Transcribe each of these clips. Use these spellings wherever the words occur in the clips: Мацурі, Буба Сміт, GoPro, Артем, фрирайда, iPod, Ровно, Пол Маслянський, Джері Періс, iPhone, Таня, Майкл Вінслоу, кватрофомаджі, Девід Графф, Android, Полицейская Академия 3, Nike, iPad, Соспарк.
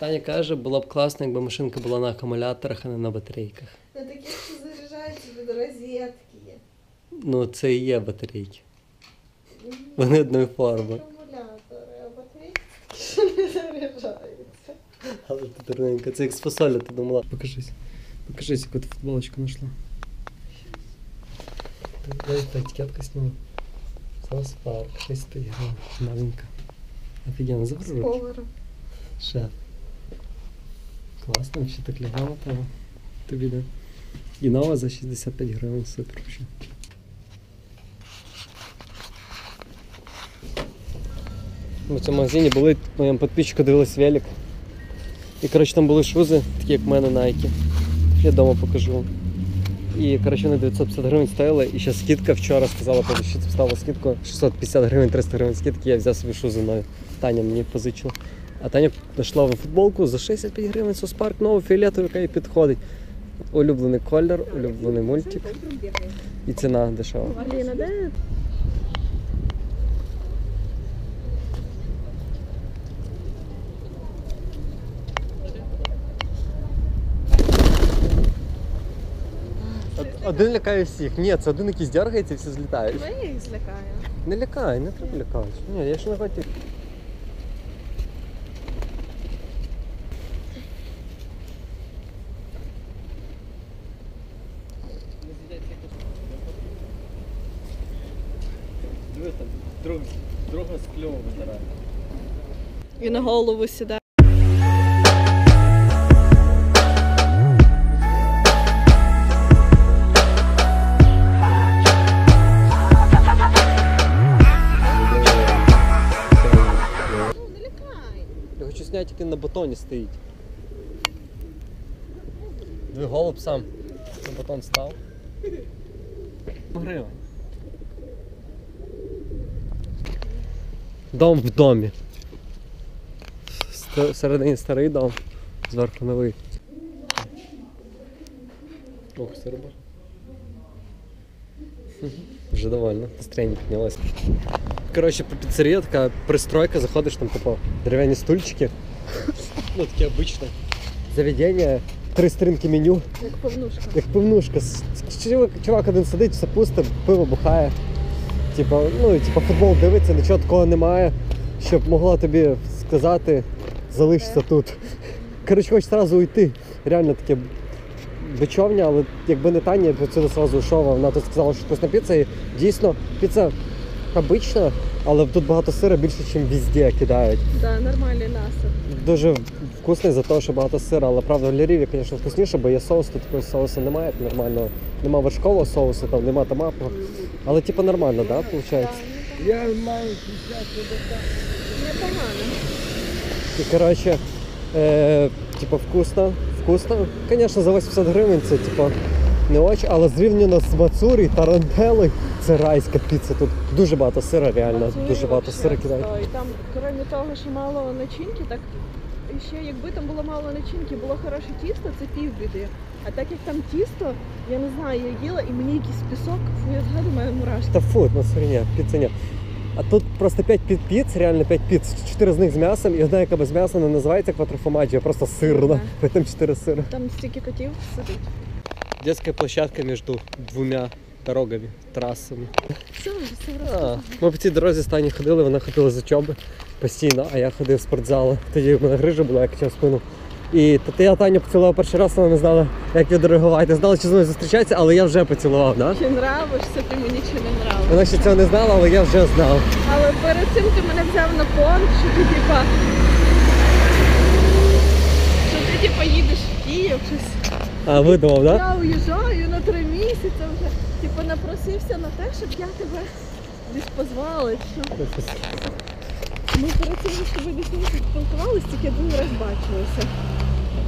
Таня каже, було б класно, якби машинка була на акумуляторах, а не на батарейках. На таких, що заряджаються від розетки. Ну, це і є батарейки. Вони одної форми. Акумулятори, а батарейки такі, що не заряджаються. Але ти дурненька, це як з фасоля, ти думала. Покажись, покажись, яку ти футболочку знайшла. Дай етикетку сниму. Сос парк, 6 грамм, маленько. Офигенно, забрал руки. Шеф. Классно, вообще так легало там. Ты видел? И новая за 65 грамм, супер вообще. В этом магазине были, моим подписчику дивилась велик. И, короче, там были шузи, такие как у меня, Nike. Я дома покажу. І, коротше, на 950 гривень стоїли, і ще скидка вчора сказала, що поставила скидку 650 гривень, 300 гривень скидки, я взяв собі шузи нові. Таня мені позичила. А Таня знайшла в футболку за 65 гривень, Соспарк, нову фіолетову, яка їй підходить. Улюблений колір, улюблений мультик. І ціна дешева. Один лякає всіх. Ні, це один якийсь дергається і всі злітають. Ну я їх злякаю. Не лякай, не треба лякати. Ні, я ще не хотів. Диви, там друга з кльовом витирає. І на голову сідає. Тільки на батоні стоїть. Дві голуб сам на батон став. Гривень. Дом в домі. Всередині старий дом, зверху новий. Ох, сирба. Вже довольно, настроєння піднялося. Коротше, по піцерії така пристройка, заходиш, там типу дерев'яні стульчики. Ну таке обичне. Заведення, три стрінки меню. Як пивнушка. Як пивнушка. Чувак один сидить, все пусте, пиво бухає. Типа, ну і типа футбол дивиться, нічого такого немає, щоб могла тобі сказати, залишся тут. Коротше, хочеш одразу уйти. Реально таке бичовня, але якби не Таня, я б сюди одразу йшов, вона тут сказала, що вкусна піца, і дійсно піца обична, але тут багато сира, більше, ніж везде кидають. Так, нормальний насир. Дуже вкусний за те, що багато сира, але правда в Ляріві, звісно, вкусніше, бо є соус, тут такого соусу немає нормального. Нема вершкового соусу, там нема томатного, але типу нормально, так, виходить? Я маю післяти непогано. І, коротше, типу вкусно. Вкусно. Звісно, за 80 гривень це типу не очі, але зрівняно з мацурі, тарантели, це райська піца. Тут дуже багато сира, реально, мацурі, дуже багато сира кидають. І там, крім того, що мало начинки, так ще якби там було мало начинки, було хороше тісто, це півбіди. А так як там тісто, я не знаю, я їла і мені якийсь пісок, фу, я згадую, маю мурашки. Та фу, на сирня, піценя. А тут просто 5 піц, реально 5 піц, 4 з них з м'ясом, і одна, яка без м'яса, не називається кватрофомаджі, а просто сирна. Yeah. Там 4 сира. Там стільки котів сидить. Детская площадка между двумя дорогами, трассами. Ми по цій дорозі з Тані ходили, вона ходила з учоби постійно, а я ходив з спортзалу. Тоді в мене грижа була, я качав спину. І я Таню поцілував перший раз, вона не знала, як відреагувати. Не знала, чи з мною зустрічається, але я вже поцілував, так? Чи нравишся, ти мені чи не нравишся. Вона ще цього не знала, але я вже знав. Але перед цим ти мене взяв на понт, що ти типа... їдеш в Київ, щось... А, видумав, так? Я уїжджаю на 3 місяці вже. Типа напросився на те, щоб я тебе десь позвала, що... Ми перед цим, що ви десь місяць спілкувалися, тільки один раз бачилися.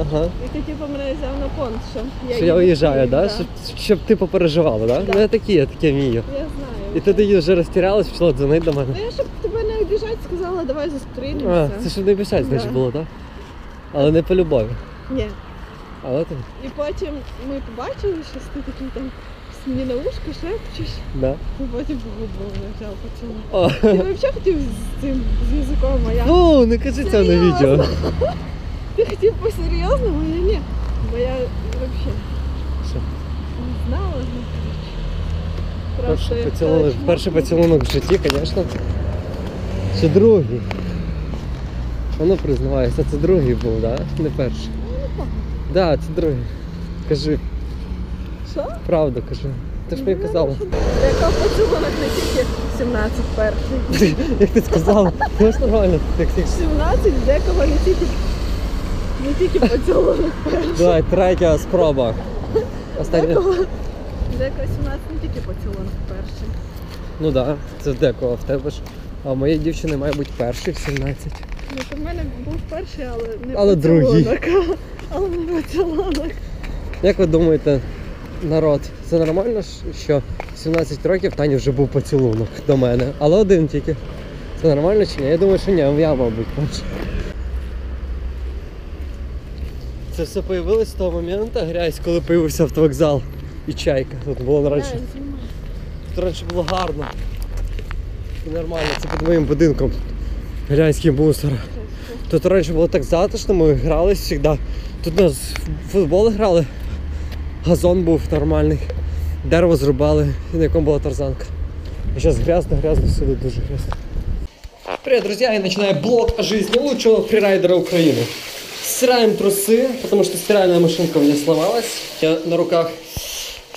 Ага. І ти, типу, мене взяв на понт, що я... Що я уїжджаю, так? Щоб ти попереживала, так? Ну, я такий, вмію. Я знаю. І тоді вже розтірялась, почала дзвонити до мене. Ну, я, щоб тебе не обіжати, сказала, давай зустрінемося. А, це щоб не обіжати, значить, було, так? Але не по любові. Ні. Але ти... І потім ми побачили, що ти такий там... Мені на ушко шепчеш, да. І потім губу лежав, поцілував. Ти взагалі хотів з язиком, а я... Ну, не кажи це на відео. Ты хотел по-серьезному или нет? Да я вообще не знала. Перший поцілунок в житті, звісно. Чи другий? Воно признавається, це другий був, так? Не перший. Так, це другий. Кажи. Що? Правду кажи. Ти ж мені казала. Яка поцілунок не тільки 17 перший. Як ти сказала? Ну, ось нормально. 17 декого не тільки поцілунок перший. Давай, третя спроба. Остання. Декого 17 не тільки поцілунок перший. Ну так, це декого в тебе ж. А в моєї дівчини має бути перший в 17. Ну, в мене був перший, але не поцілунок. Але другий. Але не поцілунок. Як ви думаєте, народ, це нормально, що в 17 років Тані вже був поцілунок до мене, але один тільки. Це нормально чи ні? Я думаю, що ні, я, мабуть, перший. Це все появилось з того моменту, грязь, коли появився автовокзал. І чайка тут було раніше. Тут раніше було гарно. І нормально, це під моїм будинком. Глянський мусор. Тут раніше було так затишно, ми грались завжди. Тут нас в футбол грали. Газон був нормальний. Дерево зрубали, на якому була тарзанка. А зараз грязно, сюди дуже грязно. Привіт, друзі, я починаю блог життя лучшого фрірайдера України. Стираем трусы, потому что стиральная машинка у меня сломалась. Я на руках.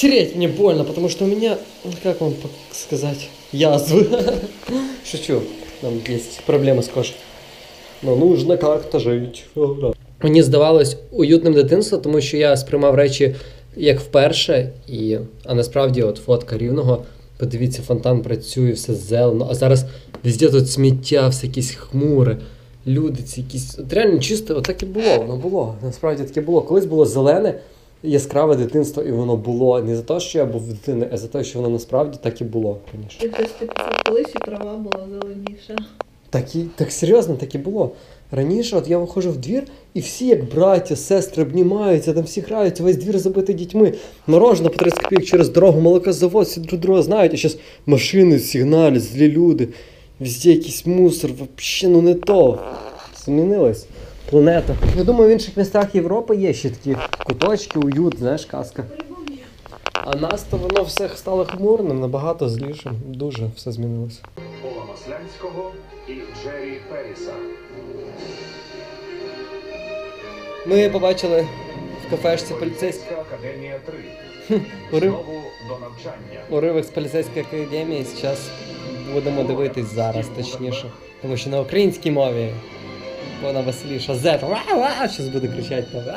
Тереть мне больно, потому что у меня, как вам сказать, язвы. Шучу, там есть проблемы с кожей. Но нужно как-то жить. Мені здавалось уютним дитинство, тому що я сприймав речі як вперше. А насправді от фотка Рівного, подивіться, фонтан працює, все зелено. А зараз везде тут сміття, всі якісь хмури. Люди ці якісь, от реально чисто, отак і було, воно було, насправді таке було. Колись було зелене, яскраве дитинство, і воно було не за те, що я був дитиною, а за те, що воно насправді так і було, звісно. Колись і трава була зеленіша. Так серйозно, так і було. Раніше от я виходжу в двір, і всі як браття, сестри обнімаються, там всі граються, весь двір забитий дітьми. Морожене по 30 копійок через дорогу, молокозавод, всі друг друга знають, а зараз машини, сигналі, злі люди. Везде якийсь мусор, взагалі, ну не то. Змінилась планета. Я думаю, в інших містах Європи є ще такі куточки, уют, знаєш, казка. А нас то воно все стало хмурним, набагато злішим. Дуже все змінилося. Пола Маслянського і Джері Періса. Ми побачили в кафешці Поліцейська Академія 3. Знову до навчання. Уривок з Поліцейської академії зараз. Будемо дивитись зараз, точніше. Тому що на українській мові вона веселіша. Зет! Ва-ва! Щось буде кричати там.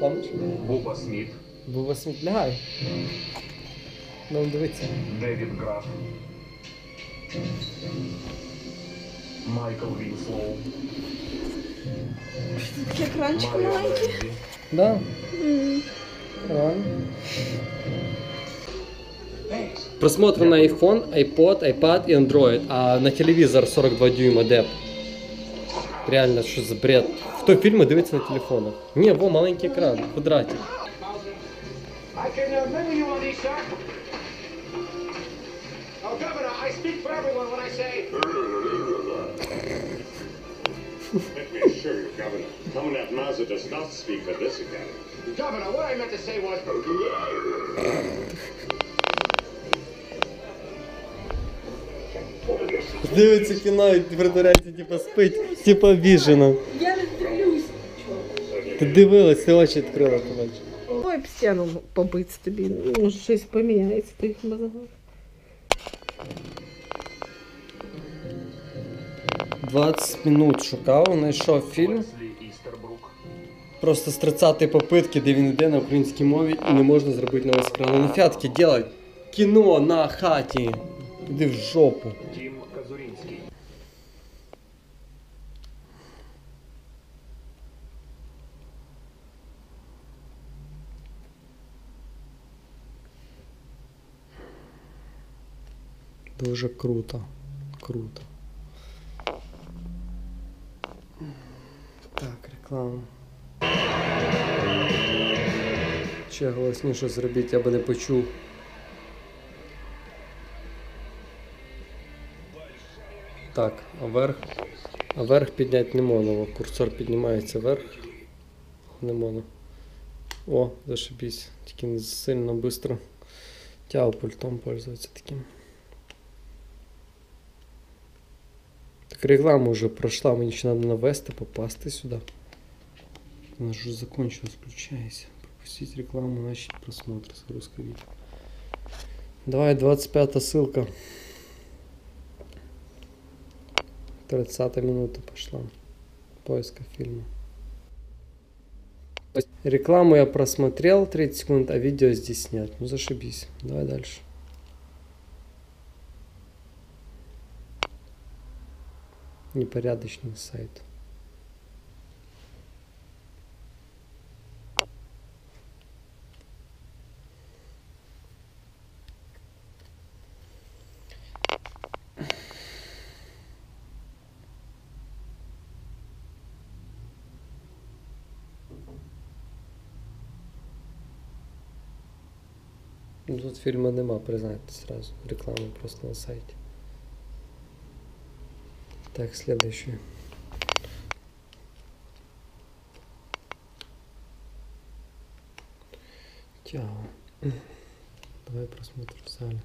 Помниш? Буба Сміт. Буба Сміт, лягай. Нам дивиться. Девід Графф. Майкл Вінслоу. Такий екранчик маленький. Да? Реально. Просмотр на iPhone, iPod, iPad и Android, а на телевизор 42 дюйма деп. Реально, что за бред. Кто фильмы дивиться на телефонах? Не, во, маленький экран, квадратик. Дивиться кіно і притворяється, типа спить, типа обіжено. Я не дивлюсь. Ти дивилась, ти очі відкрила, побачиш. Ой, об стіну побиться тобі, може щось поміняється, ти їх мозгов. 20 минут шукав, знайшов фільм. Просто з 30-ї попитки, де він йде на українській мові і не можна зробити новий скран. Ну фятки, делай кіно на хаті. Іди в жопу. Дуже круто, круто. Так, реклама. Ще голосніше зробіть, я би не почув. Так, а вверх підняти не можна, курсор піднімається вверх. на моно. О, зашибись. Тільки не сильно быстро. Тяу пультом пользуется таким. Так реклама уже прошла, мне еще надо на Веста попасть сюда. Она же закончилась, включайся. Пропустить рекламу, начать просмотр, загрузка видео. Давай, 25-я ссылка. 30-я минута пошла. Поиска фильма. Рекламу я просмотрел 30 секунд, а видео здесь нет. Ну зашибись. Давай дальше. Непорядочный сайт. Тут фільму нема, признайте сразу. Реклама просто на сайті. Так, следующий. Тяо. Давай просмотрим в зале.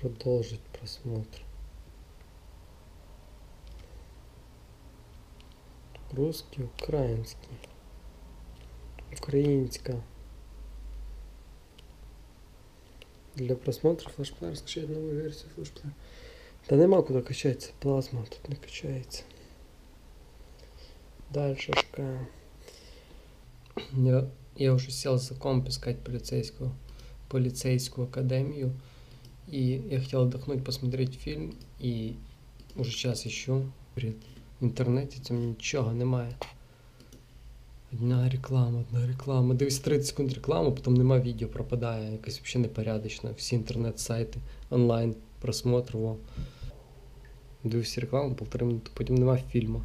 Продолжить просмотр. Русский, украинский, украинская. Для просмотра флешплеер, скачать новую версию флешплеера. Да нема куда качать, плазма тут не качается. Дальше шкаф. Я уже сел за комп искать полицейскую академию. И я хотел отдохнуть, посмотреть фильм, и уже час ищу. При интернете там ничего немає. Одна реклама. Дивись 30 секунд рекламу, потом нема відео, пропадає. Якось вообще непорядочно. Всі інтернет-сайти, онлайн, просмотр, во. Дивись рекламу, 1,5 минути, потім нема фільму.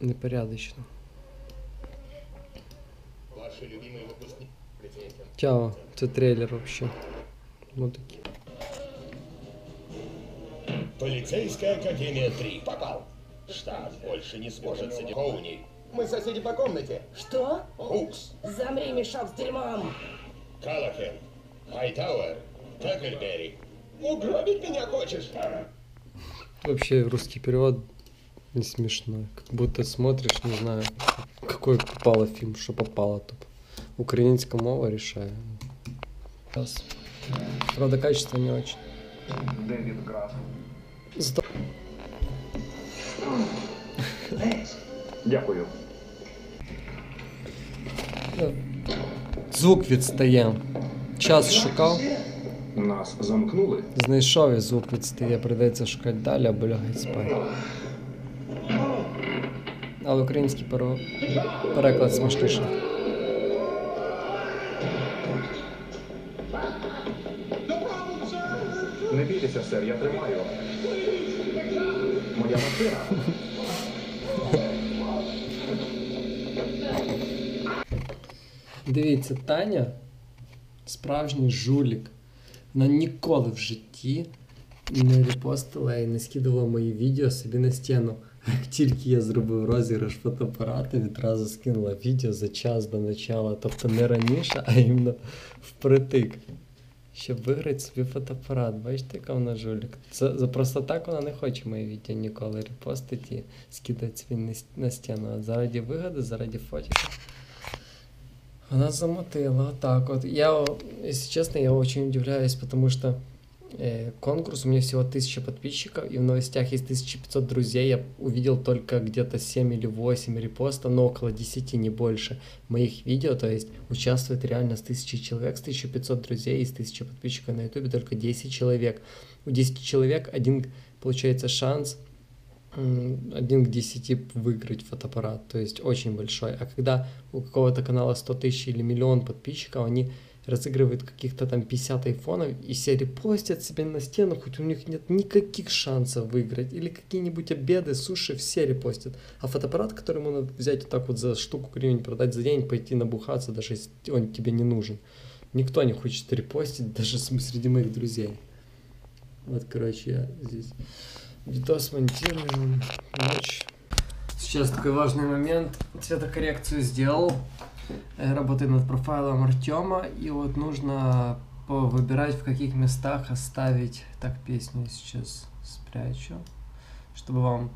Непорядочно. Ваші любимі випускники. Чао, это трейлер вообще. Вот такие. Полицейская Академия 3. Попал. Штат больше не сможет сидеть. Коуни. Мы соседи по комнате. Что? Укс. Замри, мешок с дерьмом. Калахен. Хайтауэр. Такльберри. Угробить меня хочешь? Вообще русский перевод не смешной. Как будто смотришь, не знаю, какой попало фильм, что попало тут. Украинская мова решает. Правда, качество не очень. Девид Графф. Стоп. Дякую. Звук відстає. Час шукав. Нас замкнули. Знайшов і звук відстає. Придеться шукати далі, або лягати спати. Але український переклад смішніший. Не бійтеся, сер, я тримаю. Моя машина. Дивіться, Таня справжній жулік. Вона ніколи в житті не репостила і не скидувала мої відео собі на стіну. Як тільки я зробив розіграш фотоапарата, відразу скинула відео за час до начала. Тобто не раніше, а іменно впритик. Щоб виграти собі фотоапарат. Бачите, яка вона жулік. Це просто так вона не хоче мої відео ніколи репостити і скидати собі на стіну. А заради вигоди, заради фотиків. Вона замотила отак от. Я, если честно, я очень удивляюсь, потому что конкурс, у меня всего 1000 подписчиков, и в новостях есть 1500 друзей. Я увидел только где-то 7 или 8 репостов, но около 10, не больше, моих видео. То есть участвует реально с 1000 человек, с 1500 друзей и с 1000 подписчиков на ютубе только 10 человек. У 10 человек один, получается, шанс 1 к 10 выиграть фотоаппарат, то есть очень большой. А когда у какого-то канала 100 тысяч или миллион подписчиков, они разыгрывают каких-то там 50 айфонов и серии постят себе на стену, хоть у них нет никаких шансов выиграть, или какие-нибудь обеды, суши, все репостят. А фотоаппарат, который можно взять вот так вот за штуку гривен, продать за день, пойти набухаться, даже если он тебе не нужен. Никто не хочет репостить, даже среди моих друзей. Вот, короче, я здесь видос монтирую, ночь. Сейчас такой важный момент, цветокоррекцию сделал. Работаю над профайлом Артема, и вот нужно выбирать, в каких местах оставить. Так, песню сейчас спрячу, чтобы вам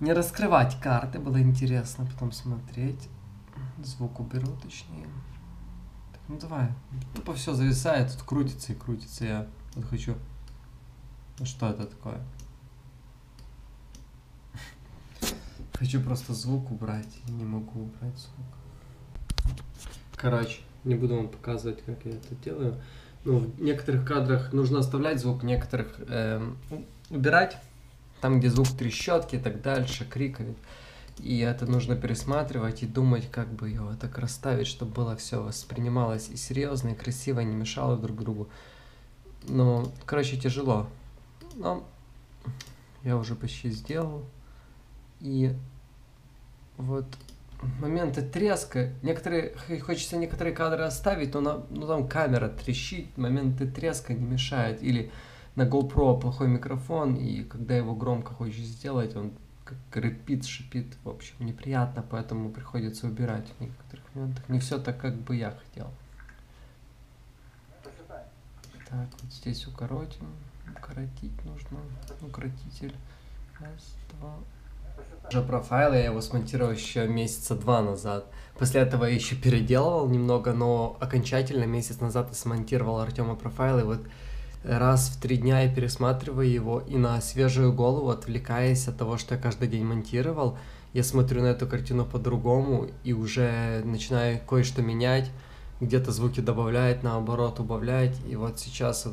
не раскрывать карты, было интересно потом смотреть. Звук уберу, точнее. Так, ну давай, тупо все зависает, тут крутится и крутится. Я вот хочу... Ну что это такое? Хочу просто звук убрать, не могу убрать звук. Короче, не буду вам показывать, как я это делаю. Ну, в некоторых кадрах нужно оставлять звук, в некоторых убирать. Там, где звук трещотки и так дальше, криками. И это нужно пересматривать и думать, как бы его так расставить, чтобы было все воспринималось и серьезно, и красиво, и не мешало друг другу. Ну, короче, тяжело. Но я уже почти сделал. И вот... моменты треска, некоторые, хочется некоторые кадры оставить, но ну, там камера трещит, моменты треска не мешают, или на GoPro плохой микрофон, и когда его громко хочешь сделать, он как рыпит, шипит, в общем, неприятно, поэтому приходится убирать в некоторых моментах, не все так, как бы я хотел. Так, вот здесь укоротим, укоротить нужно, укоротитель, раз, два... Уже профайл, я его смонтировал еще месяца два назад. После этого я еще переделывал немного, но окончательно месяц назад я смонтировал Артема профайл, и вот раз в 3 дня я пересматриваю его, и на свежую голову, отвлекаясь от того, что я каждый день монтировал, я смотрю на эту картину по-другому и уже начинаю кое-что менять, где-то звуки добавлять, наоборот убавлять, и вот сейчас...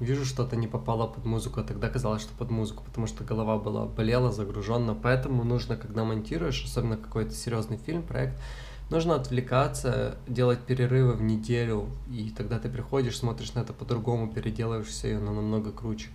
вижу, что-то не попало под музыку, а тогда казалось, что под музыку, потому что голова была болела, загружена. Поэтому нужно, когда монтируешь, особенно какой-то серьезный фильм, проект, нужно отвлекаться, делать перерывы в неделю, и тогда ты приходишь, смотришь на это по-другому, переделываешь все, и оно намного круче.